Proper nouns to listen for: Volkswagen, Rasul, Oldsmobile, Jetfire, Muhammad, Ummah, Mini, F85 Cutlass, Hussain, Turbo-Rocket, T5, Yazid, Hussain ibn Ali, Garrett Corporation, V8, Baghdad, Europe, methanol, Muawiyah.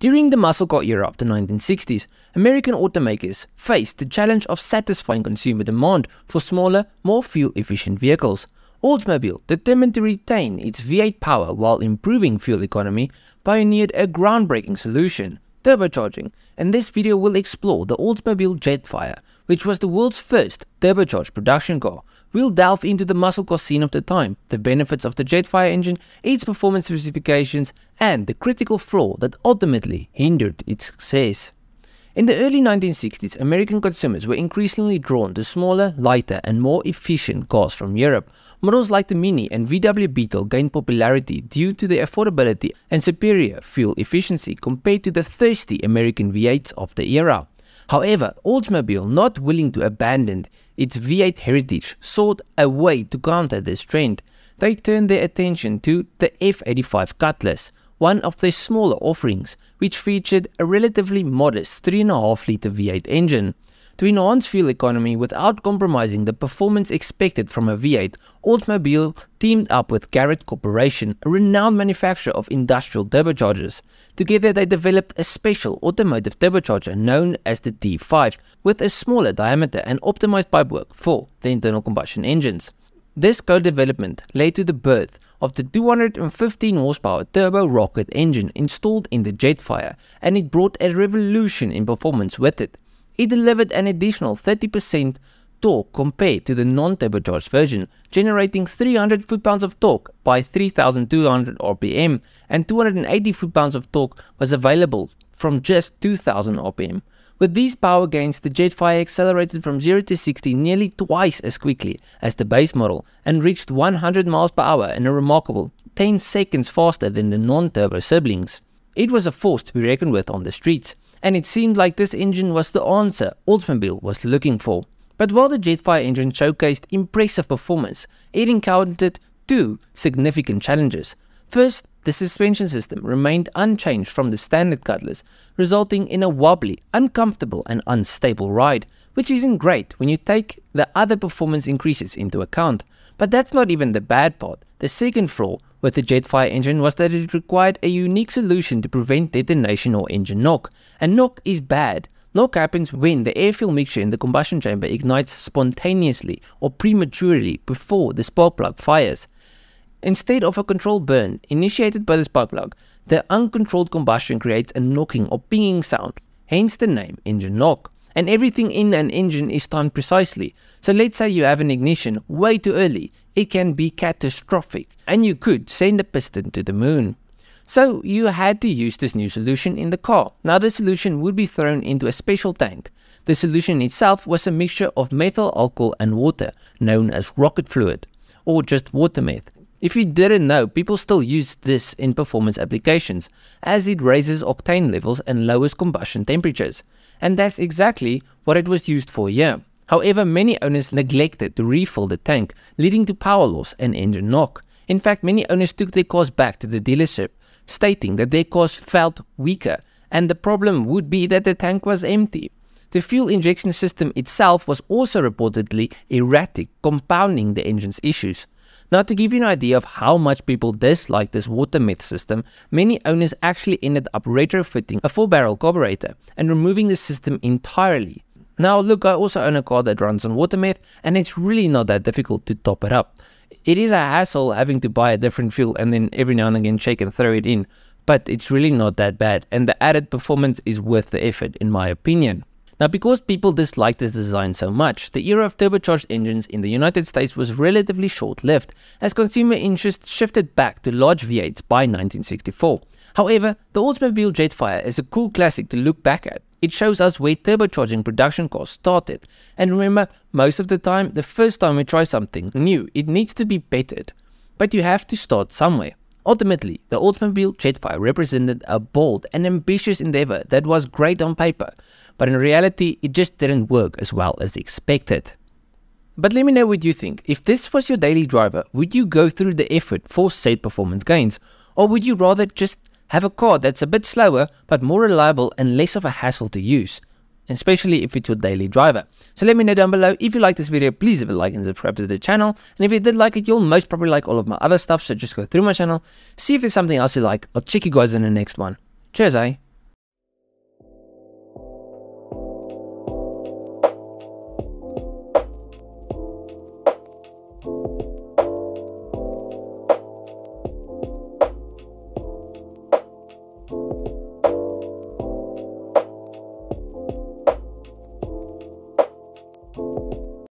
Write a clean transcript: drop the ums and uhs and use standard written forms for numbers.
During the muscle car era of the 1960s, American automakers faced the challenge of satisfying consumer demand for smaller, more fuel-efficient vehicles. Oldsmobile, determined to retain its V8 power while improving fuel economy, pioneered a groundbreaking solution: turbocharging. And this video will explore the Oldsmobile Jetfire, which was the world's first turbocharged production car. We'll delve into the muscle car scene of the time, the benefits of the Jetfire engine, its performance specifications, and the critical flaw that ultimately hindered its success. In the early 1960s, American consumers were increasingly drawn to smaller, lighter, and more efficient cars from Europe. Models like the Mini and VW Beetle gained popularity due to their affordability and superior fuel efficiency compared to the thirsty American V8s of the era. However, Oldsmobile, not willing to abandon its V8 heritage, sought a way to counter this trend. They turned their attention to the F85 Cutlass, one of their smaller offerings, which featured a relatively modest 3.5-litre V8 engine. To enhance fuel economy without compromising the performance expected from a V8, Oldsmobile teamed up with Garrett Corporation, a renowned manufacturer of industrial turbochargers. Together they developed a special automotive turbocharger known as the T5, with a smaller diameter and optimized pipework for the internal combustion engines. This co-development led to the birth of the 215 horsepower Turbo-Rocket engine installed in the Jetfire, and it brought a revolution in performance with it. It delivered an additional 30% torque compared to the non-turbocharged version, generating 300 foot-pounds of torque by 3,200 rpm, and 280 foot-pounds of torque was available from just 2,000 rpm. With these power gains, the Jetfire accelerated from 0 to 60 nearly twice as quickly as the base model, and reached 100 miles per hour in a remarkable 10 seconds faster than the non-turbo siblings. It was a force to be reckoned with on the streets, and it seemed like this engine was the answer Oldsmobile was looking for. But while the Jetfire engine showcased impressive performance, it encountered two significant challenges. First, the suspension system remained unchanged from the standard Cutlass, resulting in a wobbly, uncomfortable and unstable ride, which isn't great when you take the other performance increases into account. But that's not even the bad part. The second flaw with the Jetfire engine was that it required a unique solution to prevent detonation or engine knock. And knock is bad. Knock happens when the air-fuel mixture in the combustion chamber ignites spontaneously or prematurely before the spark plug fires. Instead of a controlled burn initiated by the spark plug, the uncontrolled combustion creates a knocking or pinging sound, hence the name engine knock. And everything in an engine is timed precisely, so let's say you have an ignition way too early, it can be catastrophic and you could send a piston to the moon. So you had to use this new solution in the car. Now the solution would be thrown into a special tank. The solution itself was a mixture of methyl alcohol and water, known as rocket fluid, or just water meth. If you didn't know, people still use this in performance applications, as it raises octane levels and lowers combustion temperatures. And that's exactly what it was used for here. However, many owners neglected to refill the tank, leading to power loss and engine knock. In fact, many owners took their cars back to the dealership, stating that their cars felt weaker, and the problem would be that the tank was empty. The fuel injection system itself was also reportedly erratic, compounding the engine's issues. Now, to give you an idea of how much people dislike this water meth system, many owners actually ended up retrofitting a 4-barrel carburetor and removing the system entirely. Now look, I also own a car that runs on water meth, and it's really not that difficult to top it up. It is a hassle having to buy a different fuel and then every now and again shake and throw it in, but it's really not that bad, and the added performance is worth the effort in my opinion. Now, because people disliked this design so much, the era of turbocharged engines in the United States was relatively short-lived, as consumer interest shifted back to large V8s by 1964. However, the Oldsmobile Jetfire is a cool classic to look back at. It shows us where turbocharging production cars started. And remember, most of the time, the first time we try something new, it needs to be bettered. But you have to start somewhere. Ultimately, the Oldsmobile Jetfire represented a bold and ambitious endeavor that was great on paper, but in reality it just didn't work as well as expected. But let me know what you think. If this was your daily driver, would you go through the effort for said performance gains, or would you rather just have a car that's a bit slower but more reliable and less of a hassle to use? Especially if it's your daily driver. So let me know down below. If you like this video, please leave a like and subscribe to the channel. And if you did like it, you'll most probably like all of my other stuff, so just go through my channel, see if there's something else you like. I'll check you guys in the next one. Cheers, eh?